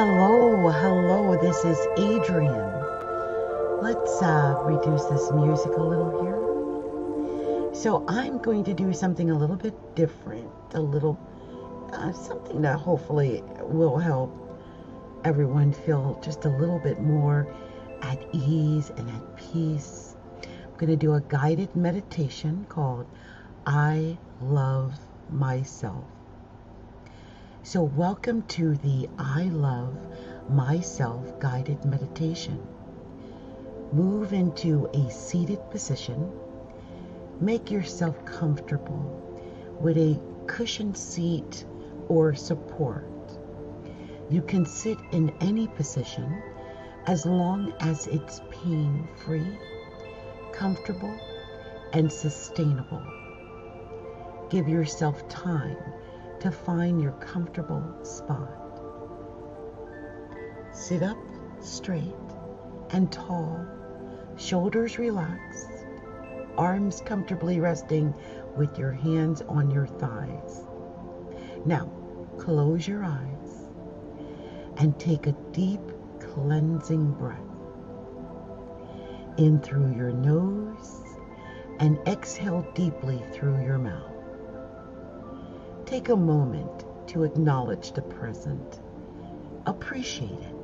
Hello, this is Adrienne. Let's reduce this music a little here. So I'm going to do something a little bit different, a little something that hopefully will help everyone feel just a little bit more at ease and at peace. I'm going to do a guided meditation called I Love Myself. So welcome to the I Love Myself guided meditation. Move into a seated position. Make yourself comfortable with a cushioned seat or support. You can sit in any position as long as it's pain-free, comfortable, and sustainable. Give yourself time to find your comfortable spot. Sit up straight and tall, shoulders relaxed, arms comfortably resting with your hands on your thighs. Now, close your eyes and take a deep cleansing breath in through your nose and exhale deeply through your mouth. Take a moment to acknowledge the present. Appreciate it.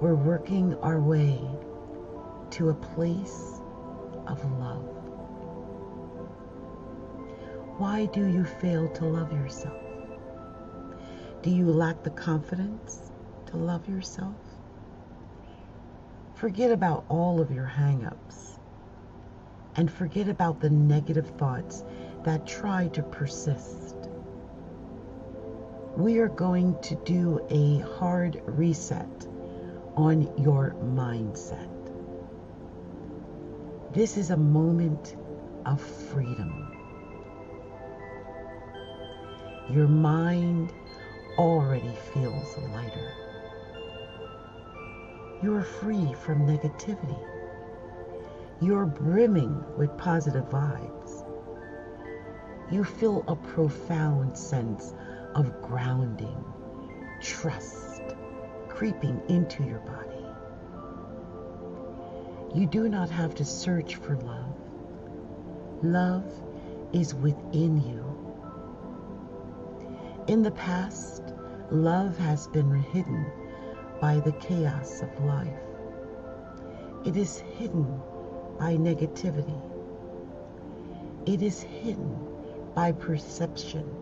We're working our way to a place of love. Why do you fail to love yourself? Do you lack the confidence to love yourself? Forget about all of your hang-ups and forget about the negative thoughts that try to persist. We are going to do a hard reset on your mindset. This is a moment of freedom. Your mind already feels lighter. You are free from negativity. You are brimming with positive vibes. You feel a profound sense of grounding, trust creeping into your body. You do not have to search for love. Love is within you. In the past, love has been hidden by the chaos of life. It is hidden by negativity. It is hidden by perception.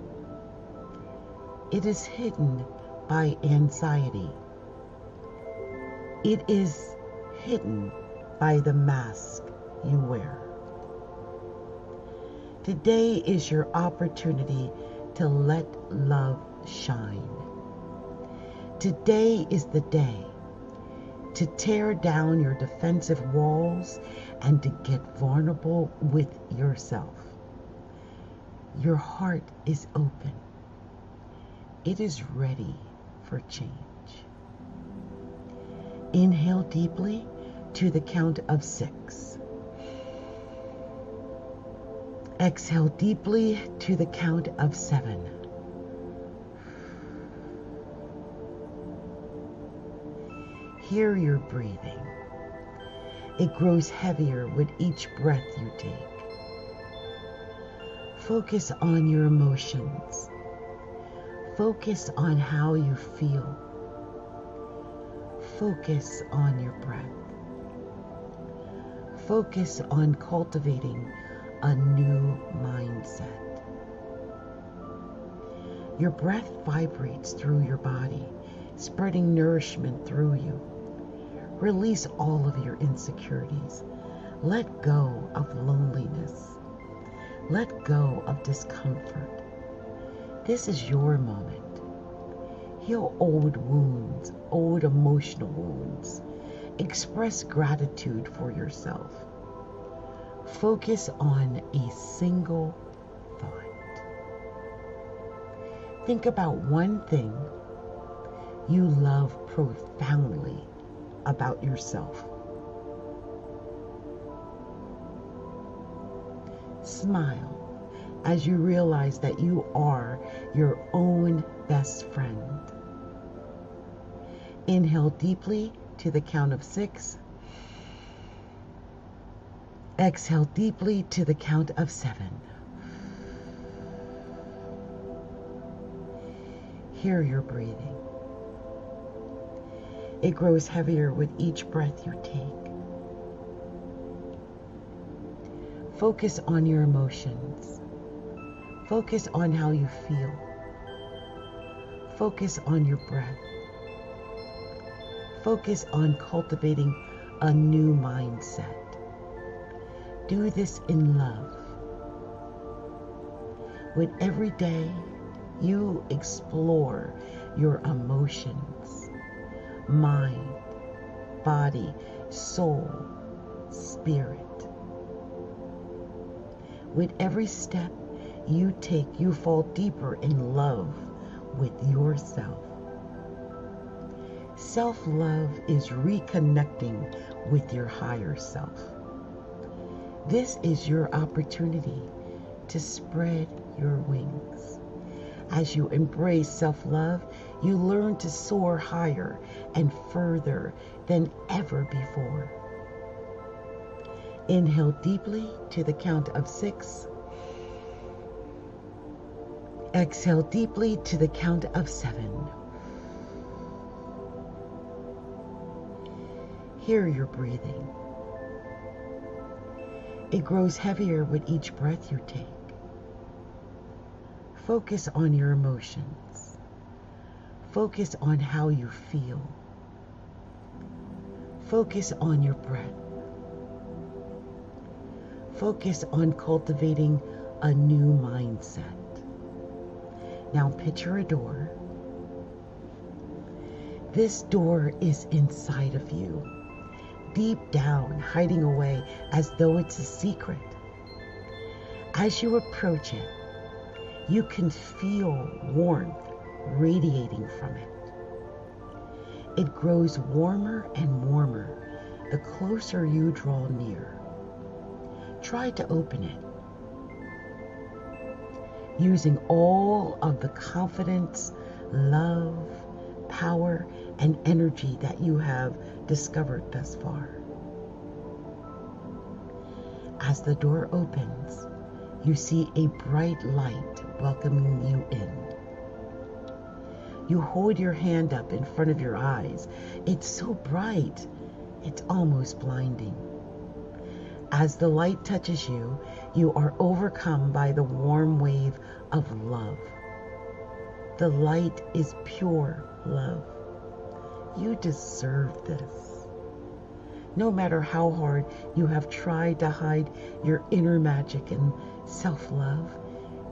It is hidden by anxiety. It is hidden by the mask you wear. Today is your opportunity to let love shine. Today is the day to tear down your defensive walls and to get vulnerable with yourself. Your heart is open. It is ready for change. Inhale deeply to the count of 6. Exhale deeply to the count of 7. Hear your breathing. It grows heavier with each breath you take. Focus on your emotions. Focus on how you feel. Focus on your breath. Focus on cultivating a new mindset. Your breath vibrates through your body, spreading nourishment through you. Release all of your insecurities. Let go of loneliness. Let go of discomfort. This is your moment. Heal old wounds, old emotional wounds. Express gratitude for yourself. Focus on a single thought. Think about one thing you love profoundly about yourself. Smile as you realize that you are your own best friend. Inhale deeply to the count of 6. Exhale deeply to the count of 7. Hear your breathing. It grows heavier with each breath you take. Focus on your emotions. Focus on how you feel. Focus on your breath. Focus on cultivating a new mindset. Do this in love. With every day, you explore your emotions, mind, body, soul, spirit. With every step you take, you fall deeper in love with yourself. Self-love is reconnecting with your higher self. This is your opportunity to spread your wings. As you embrace self-love, you learn to soar higher and further than ever before. Inhale deeply to the count of 6. Exhale deeply to the count of 7. Hear your breathing. It grows heavier with each breath you take. Focus on your emotions. Focus on how you feel. Focus on your breath. Focus on cultivating a new mindset. Now picture a door. This door is inside of you, deep down, hiding away as though it's a secret. As you approach it, you can feel warmth radiating from it. It grows warmer and warmer the closer you draw near. Try to open it, using all of the confidence, love, power, and energy that you have discovered thus far. As the door opens, you see a bright light welcoming you in. You hold your hand up in front of your eyes. It's so bright, it's almost blinding. As the light touches you, you are overcome by the warm wave of love. The light is pure love. You deserve this. No matter how hard you have tried to hide your inner magic and self-love,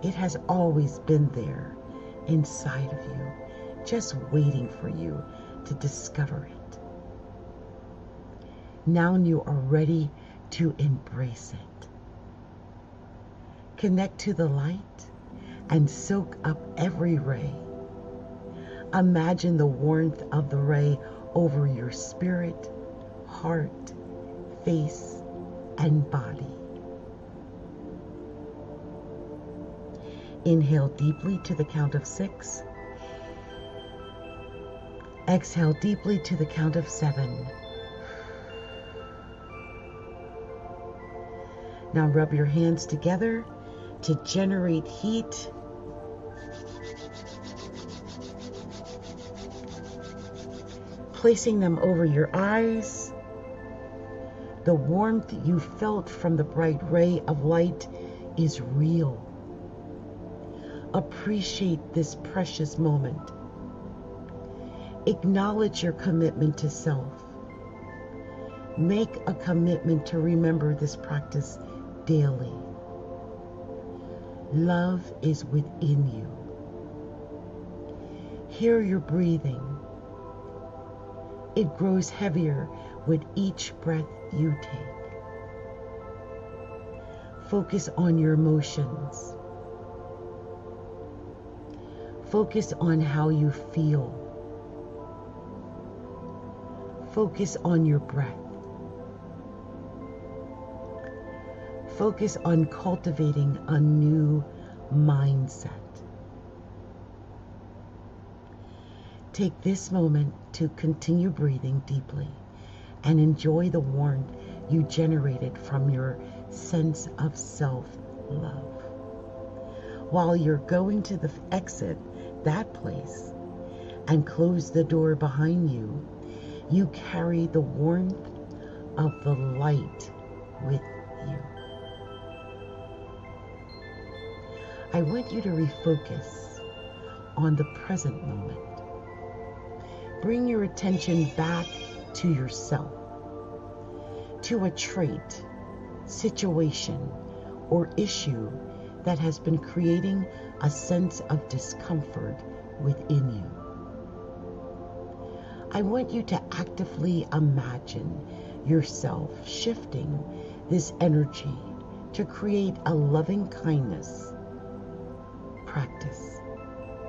it has always been there inside of you, just waiting for you to discover it. Now you are ready to embrace it. Connect to the light and soak up every ray. Imagine the warmth of the ray over your spirit, heart, face, and body. Inhale deeply to the count of 6. Exhale deeply to the count of 7. Now rub your hands together to generate heat. Placing them over your eyes. The warmth you felt from the bright ray of light is real. Appreciate this precious moment. Acknowledge your commitment to self. Make a commitment to remember this practice daily. Love is within you. Hear your breathing. It grows heavier with each breath you take. Focus on your emotions. Focus on how you feel. Focus on your breath. Focus on cultivating a new mindset. Take this moment to continue breathing deeply and enjoy the warmth you generated from your sense of self-love. While you're going to the exit, that place, and close the door behind you, you carry the warmth of the light with you. I want you to refocus on the present moment. Bring your attention back to yourself, to a trait, situation, or issue that has been creating a sense of discomfort within you. I want you to actively imagine yourself shifting this energy to create a loving kindness practice,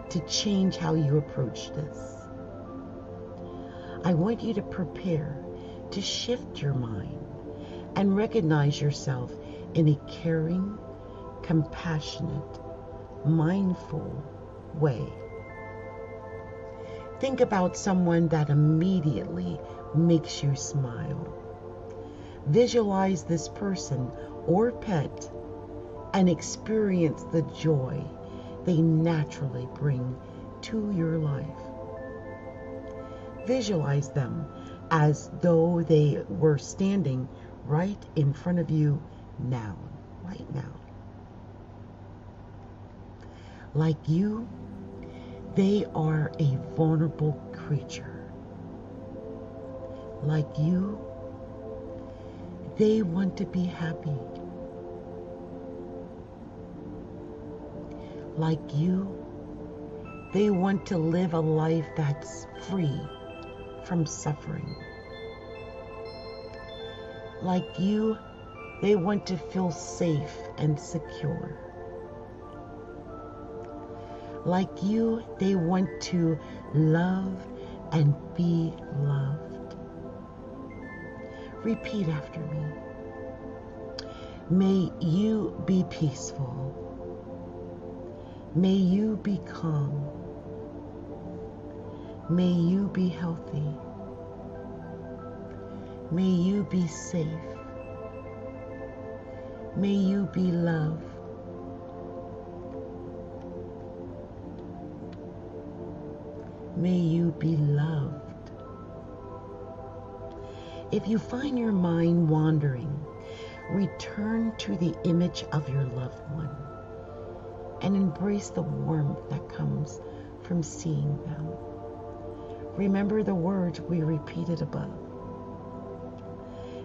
to change how you approach this. I want you to prepare to shift your mind and recognize yourself in a caring, compassionate, mindful way. Think about someone that immediately makes you smile. Visualize this person or pet and experience the joy they naturally bring to your life. Visualize them as though they were standing right in front of you now, right now. Like you, they are a vulnerable creature. Like you, they want to be happy. Like you, they want to live a life that's free from suffering. Like you, they want to feel safe and secure. Like you, they want to love and be loved. Repeat after me. May you be peaceful. May you be calm. May you be healthy. May you be safe. May you be loved. May you be loved. If you find your mind wandering, return to the image of your loved one and embrace the warmth that comes from seeing them. Remember the words we repeated above.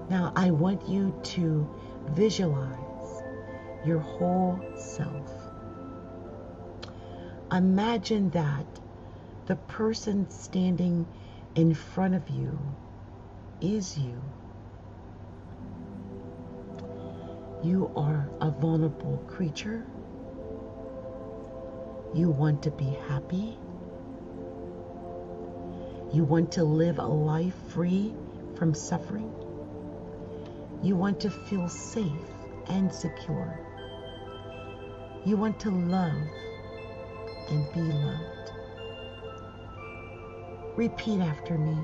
Now I want you to visualize your whole self. Imagine that the person standing in front of you is you. You are a vulnerable creature. You want to be happy. You want to live a life free from suffering. You want to feel safe and secure. You want to love and be loved. Repeat after me.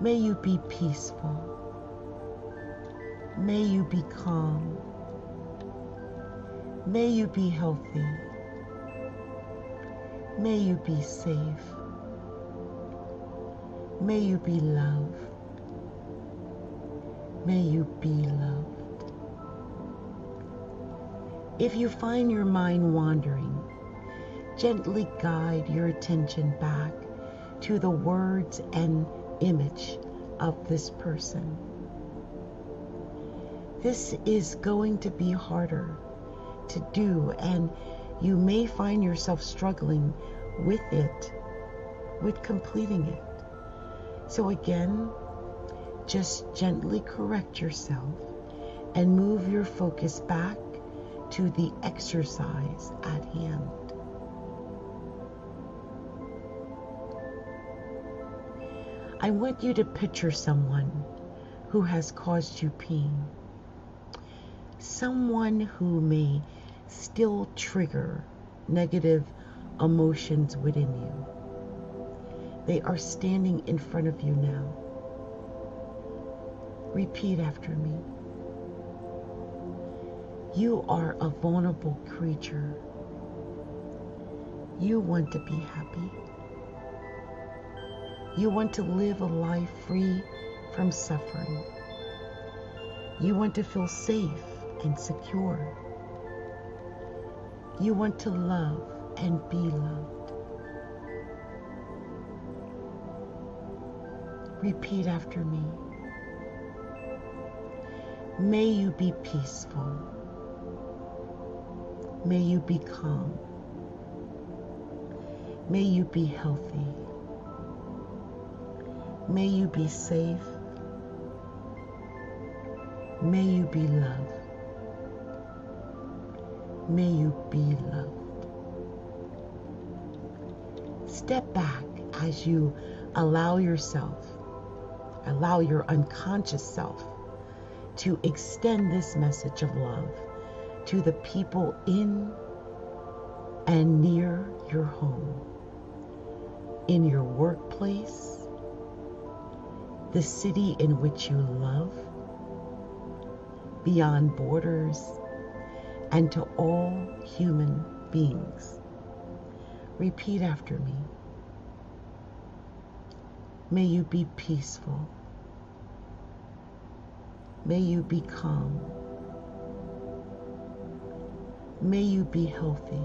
May you be peaceful. May you be calm. May you be healthy. May you be safe. May you be loved. May you be loved. If you find your mind wandering, gently guide your attention back to the words and image of this person. This is going to be harder to do, and you may find yourself struggling with it, with completing it. So again, just gently correct yourself and move your focus back to the exercise at hand. I want you to picture someone who has caused you pain, someone who may still trigger negative emotions within you. They are standing in front of you now. Repeat after me. You are a vulnerable creature. You want to be happy. You want to live a life free from suffering. You want to feel safe and secure. You want to love and be loved. Repeat after me. May you be peaceful. May you be calm. May you be healthy. May you be safe. May you be loved. May you be loved. Step back as you allow your unconscious self to extend this message of love to the people in and near your home, in your workplace, the city in which you love, beyond borders, and to all human beings. Repeat after me. May you be peaceful. May you be calm. May you be healthy.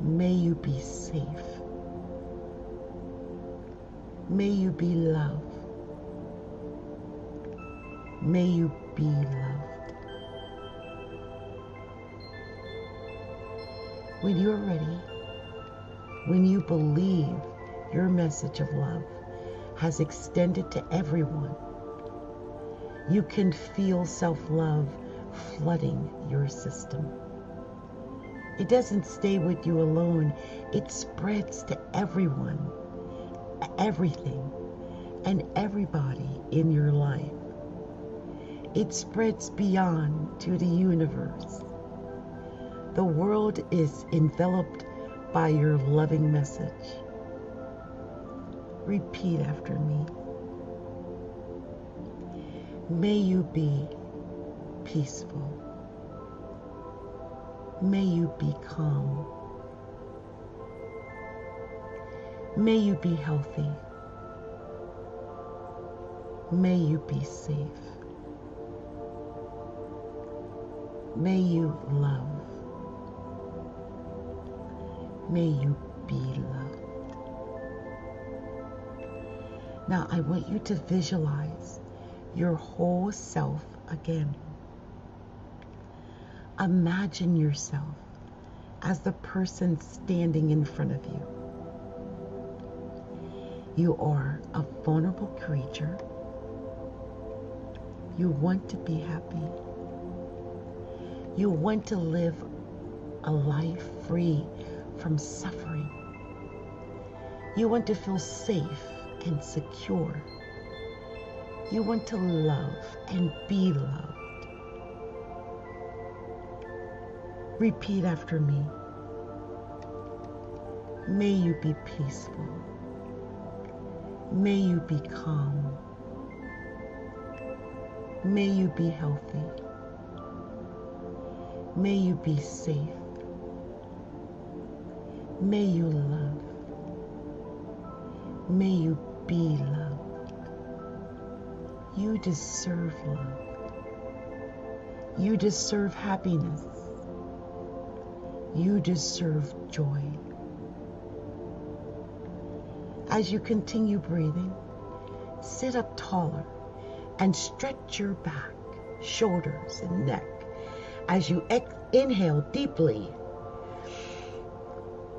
May you be safe. May you be loved. May you be loved. When you're ready, when you believe your message of love has extended to everyone, you can feel self-love flooding your system. It doesn't stay with you alone. It spreads to everyone, everything, and everybody in your life. It spreads beyond to the universe. The world is enveloped by your loving message. Repeat after me. May you be peaceful. May you be calm. May you be healthy. May you be safe. May you love. May you be loved. Now I want you to visualize your whole self again. Imagine yourself as the person standing in front of you. You are a vulnerable creature. You want to be happy. You want to live a life free from suffering. You want to feel safe and secure. You want to love and be loved. Repeat after me. May you be peaceful. May you be calm. May you be healthy. May you be safe. May you love. May you be loved. You deserve love. You deserve happiness. You deserve joy. As you continue breathing, sit up taller and stretch your back, shoulders, and neck. As you inhale deeply,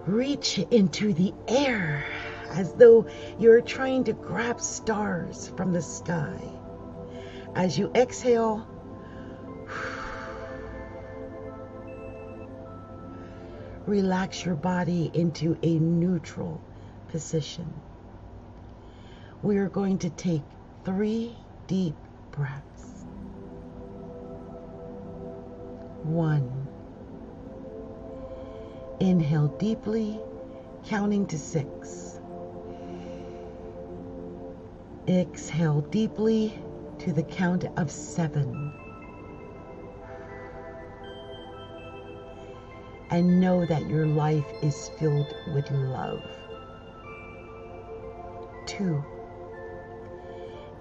reach into the air as though you're trying to grab stars from the sky. As you exhale, relax your body into a neutral position. we are going to take 3 deep breaths. 1. Inhale deeply, counting to 6. Exhale deeply to the count of 7. And know that your life is filled with love. 2.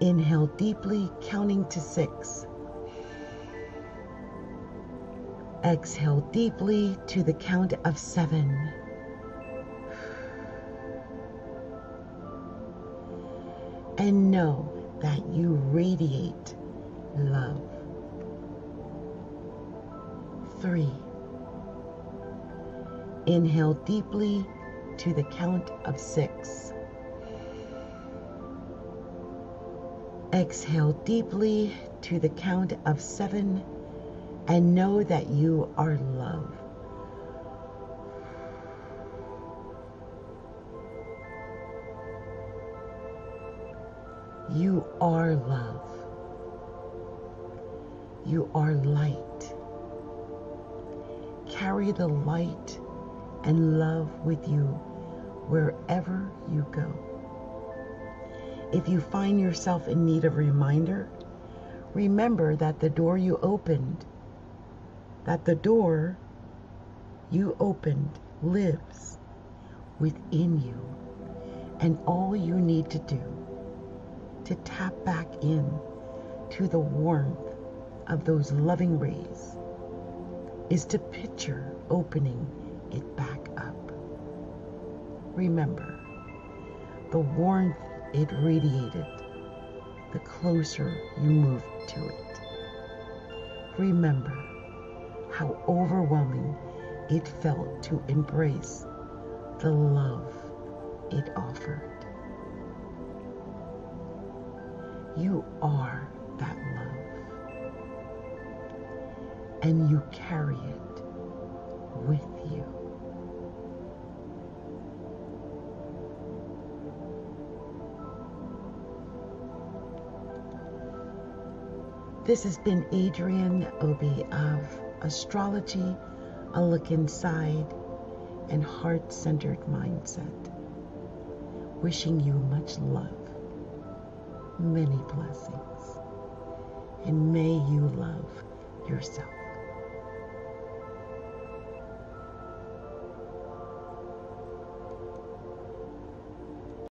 Inhale deeply, counting to 6. Exhale deeply to the count of 7. And know that you radiate love. 3. Inhale deeply to the count of 6. Exhale deeply to the count of 7 and know that you are love. 2. You are love. You are light. Carry the light and love with you wherever you go. If you find yourself in need of a reminder, remember that the door you opened lives within you, and all you need to do to tap back in to the warmth of those loving rays is to picture opening it back up. Remember, the warmth it radiated, the closer you moved to it. Remember how overwhelming it felt to embrace the love it offered. You are that love, and you carry it with you. This has been Adrienne Obey of Astrology, A Look Inside, and Heart-Centered Mindset, wishing you much love. Many blessings, and may you love yourself.